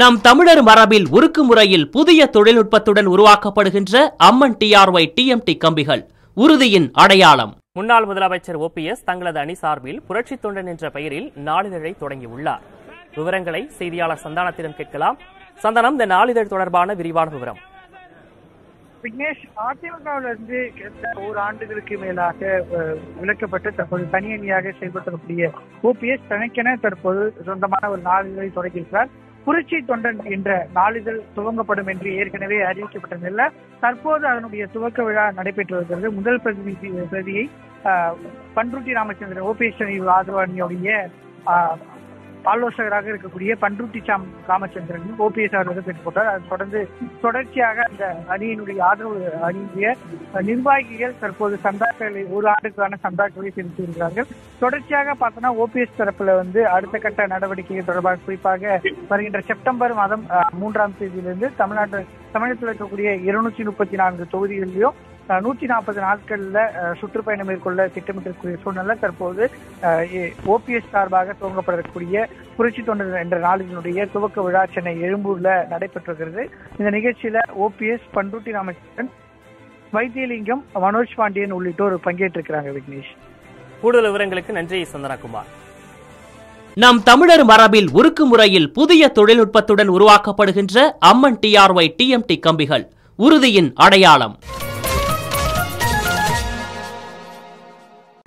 நம் தமிழர் மரபில் உருக்கு முறையில் புதிய தொழில்நுட்பத்துடன் உருவாக்கப்படுகின்ற அம்மன் டிஆர்ஒய் டிஎம்டி கம்பிகள் உறுதியின் அடையாளம். முன்னாள் முதலமைச்சர் OPS தங்களது அணி சார்பில் புரட்சி தொண்டன் என்ற பெயரில் நாளிதழை தொடங்கியுள்ளார். விவரங்களை செய்தியாளர் சந்தானத்திடம் கேட்கலாம். சந்தானம், இந்த நாளிதழ் தொடர்பான விரிவான விவரம். விக்னேஷ், அதிமுகவிலிருந்து ஒரு ஆண்டுகளுக்கு மேலாக விலக்கப்பட்டு தற்போது தனியணியாக செயல்படுத்தக்கூடிய OPS தனக்கென தற்போது சொந்தமான ஒரு நாளிதழை தொடங்கியிருக்கிறார். புரட்சி தொண்டன் என்ற நாளிதழ் துவங்கப்படும் என்று ஏற்கனவே அறிவிக்கப்பட்ட நிலையில் தற்போது அதனுடைய துவக்க விழா நடைபெற்று வருகிறது. முதல் பிரதியை பண்ருட்டி ராமச்சந்திரன் OPS ஆதரவாளர்களுடைய ஆலோசகராக இருக்கக்கூடிய பண்ருட்டி ராமச்சந்திரன் OPS அவர்கள் பெற்றுக் கொண்டார். அதை தொடர்ச்சியாக அந்த அணியினுடைய ஆதரவு அணிய நிர்வாகிகள் தற்போது சந்தாக்களை ஒரு ஆண்டுக்கான சந்தாக்களை செலுத்தியிருக்கிறார்கள். தொடர்ச்சியாக பார்த்தோம்னா OPS தரப்புல அடுத்த கட்ட நடவடிக்கைகள் தொடர்பாக குறிப்பாக வருகின்ற செப்டம்பர் மாதம் 3ஆம் தேதியிலிருந்து தமிழகத்தில் இருக்கக்கூடிய 234 தொகுதிகளிலும் 140 நாட்கள்ல சுற்றுப்பயணம் மேற்கொள்ள திட்டமிட்டிருக்கிற சூழ்நிலை தற்போது OPS சார்பாக துவங்கப்படக்கூடிய புரட்சி தொண்டர் என்ற நாளினுடைய துவக்க விழா சென்னை எழும்பூர்ல நடைபெற்றிருக்கிறது. இந்த நிகழ்ச்சியில OPS, பண்ருட்டி ராமச்சந்திரன், வைத்தியலிங்கம், மனோஜ் பாண்டியன் உள்ளிட்டோர் பங்கேற்றிருக்கிறாங்க. விக்னேஷ், கூடுதல் விவரங்களுக்கு நன்றி சந்திரகுமார். நம் தமிழர் மரபில் உருக்கு முறையில் புதிய தொழில்நுட்பத்துடன் உருவாக்கப்படுகின்ற அம்மன் டிஆர்ஒய் டிஎம்டி கம்பிகள் உறுதியின் அடையாளம்.